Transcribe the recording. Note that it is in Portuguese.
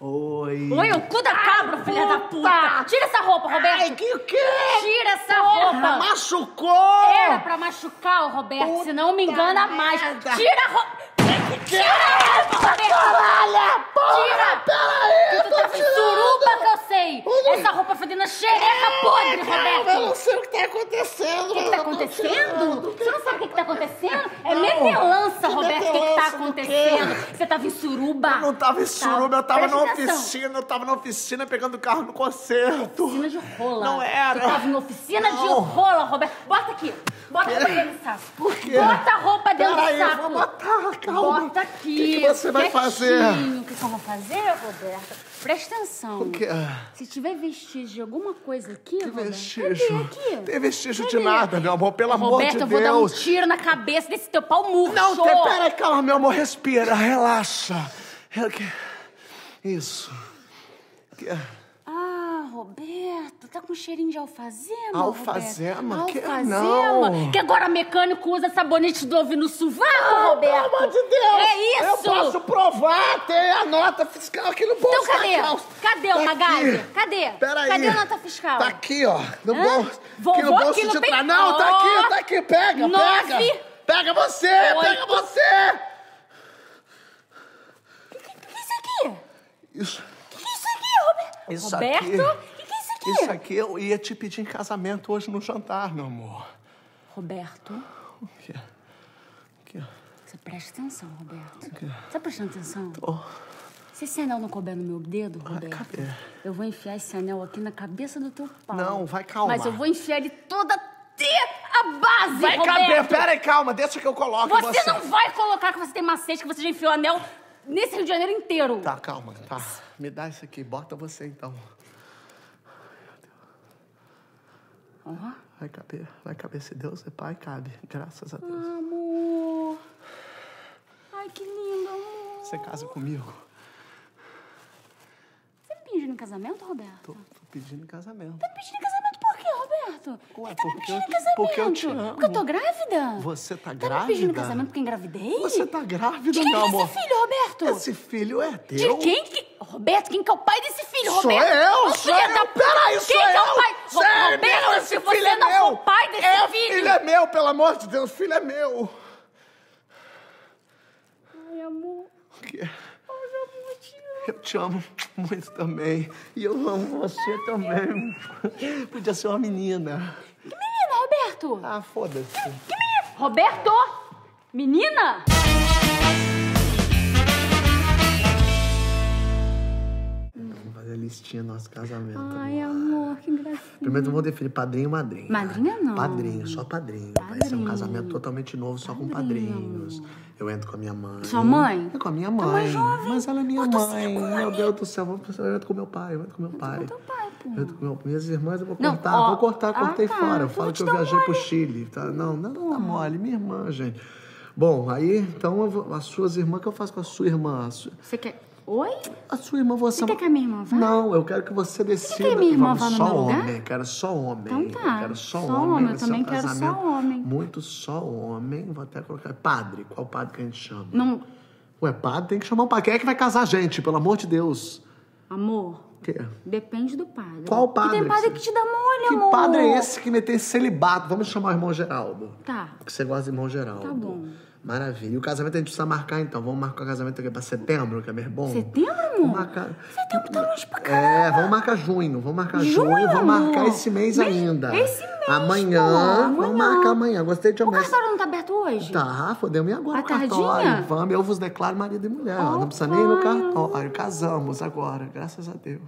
Oi. Oi, o cu da cabra, ai, filha da puta! Tira essa roupa, Roberto! Ai, que o quê? Tira essa roupa! Machucou! Era pra machucar o Roberto, puta, se não me engana merda. Mais. Tira a roupa! Tira a roupa, Roberto! Caralho, porra, tira! Peraí, tu tá suruba que eu sei! Essa roupa fedendo xereca podre, Roberto! Calma, eu não sei o que tá acontecendo! O que tá acontecendo? Você não sabe o que tá acontecendo? É metelança, Roberto, o que tá acontecendo? Você tava em suruba? Eu não tava em suruba, eu tava na oficina, pegando o carro no concerto. Oficina de rola. Não era. Eu tava em oficina de rola, Roberto. Bota aqui. Bota a roupa dentro do saco. Por quê? Bota a roupa dentro do saco. Eu vou botar, calma. Bota aqui. O que você vai fazer? O que eu vou fazer, Roberto? Presta atenção. O quê? Se tiver vestígio de alguma coisa aqui, Roberto... vestígio? Cadê? Aqui? Não tem vestígio de nada, meu amor. Pelo amor de Deus. Roberto, eu vou dar um tiro na cabeça desse teu pau murcho. Não, peraí, calma, meu amor. Respira, relaxa. Isso. Ah, Roberto, tá com cheirinho de alfazema, alfazema? Roberto? Alfazema? Que agora mecânico usa sabonete Dove no sovaco, Roberto. Pelo amor de Deus! É isso! Eu posso provar, tem a nota fiscal aqui no bolso da calça. Cadê o Magazine? Cadê? Peraí. Cadê a nota fiscal? Tá aqui, ó. No bolso. Aqui no bolso de trás. Não, tá aqui, Pega, pega. Pega você, pega você! Que é isso aqui? Isso. Isso Roberto? O que é isso aqui? Isso aqui eu ia te pedir em casamento hoje no jantar, meu amor. Roberto? O quê? O quê? Você presta atenção, Roberto. O quê? Você tá prestando atenção? Tô. Se esse anel não couber no meu dedo, Roberto, eu vou enfiar esse anel aqui na cabeça do teu pau. Não, vai calma. Mas eu vou enfiar ele toda a base, vai Roberto. Vai caber, peraí, calma, deixa que eu coloque você. Você não vai colocar que você tem macete, que você já enfiou o anel... nesse Rio de Janeiro inteiro. Tá, calma, tá. Me dá isso aqui, bota você então. Uhum. Vai caber, se Deus é pai, cabe. Graças a Deus. Amor. Ai, que lindo, amor. Você casa comigo? Você me pediu em casamento, Roberto? Tô pedindo em casamento. Tá me pedindo em casamento por quê, Roberto? Ué, tá me pedindo em casamento? Porque eu te amo. Porque eu tô grávida? Você tá grávida? Tá me pedindo em casamento porque engravidei? Você tá grávida, meu amor. De quem é esse filho, Roberto? Esse filho é teu. De quem que... Roberto, quem que é o pai desse filho, Roberto? Sou eu! Peraí, sou eu! Quem que é o pai? Roberto, se você não for o pai desse filho... Filho é meu, pelo amor de Deus, filho é meu. Ai, amor. O quê? Eu te amo muito também. E eu amo você também. Podia ser uma menina. Que menina, Roberto? Ah, foda-se. Que menina? Roberto? Menina? Vamos fazer a listinha do nosso casamento. Ai, amor, que engraçado. Primeiro eu vou definir padrinho e madrinha. Madrinha não. Padrinho, só padrinho. Vai ser um casamento totalmente novo, só com padrinhos. Eu entro com a minha mãe. Sua mãe? É com a minha mãe. Mas jovem. Mas ela é minha mãe. Meu Deus do céu, eu entro com meu pai. Eu entro com meu pai. Eu entro com meu pai. Minhas irmãs eu vou cortar. Não, cortei fora. Eu falo que eu viajei pro Chile. Tá? Não, não tá mole. Minha irmã, gente. Bom, aí, então, as suas irmãs, o que eu faço com a sua irmã? Você quer... Oi? A sua irmã, você... Você quer que a minha irmã vá? Não, eu quero que você decida. Você quer que a minha irmã vá no meu lugar? Homem, quero só homem. Então tá. Eu quero só homem. Eu também quero só homem. Muito só homem. Vou até colocar... Padre. Qual padre que a gente chama? Não... Ué, padre tem que chamar um padre. Quem é que vai casar a gente, pelo amor de Deus? Amor... O quê? Depende do padre. Qual padre? Porque tem padre que te dá mole, amor. Que padre é esse que meteu celibato? Vamos chamar o irmão Geraldo. Tá. Porque você gosta do irmão Geraldo. Tá bom. Maravilha. E o casamento a gente precisa marcar, então. Vamos marcar o casamento aqui pra setembro, que é bem bom. Setembro, amor? Marcar... Setembro tá longe pra caramba. É, vamos marcar junho. Vamos marcar junho. Vamos marcar esse mês ainda. Esse mês, amanhã. Vamos marcar amanhã. Gostei de amanhã. O cartório não tá aberto hoje? Tá, podemos ir agora no cartório. Vamos, eu vos declaro marido e mulher. Não precisa nem ir no cartório. Casamos agora, graças a Deus.